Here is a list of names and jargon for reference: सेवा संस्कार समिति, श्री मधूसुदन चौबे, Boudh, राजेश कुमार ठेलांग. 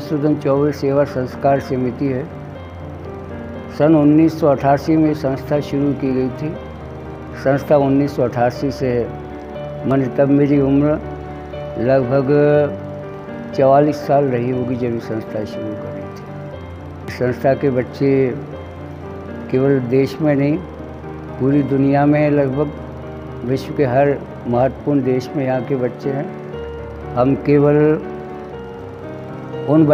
मधूसुदन चौबे सेवा संस्कार समिति है। सन 1988 में संस्था शुरू की गई थी। संस्था 1988 से है, मैंने तब मेरी उम्र लगभग 44 साल रही होगी जब ये संस्था शुरू करी थी। संस्था के बच्चे केवल देश में नहीं, पूरी दुनिया में, लगभग विश्व के हर महत्वपूर्ण देश में यहाँ के बच्चे हैं। हम केवल उन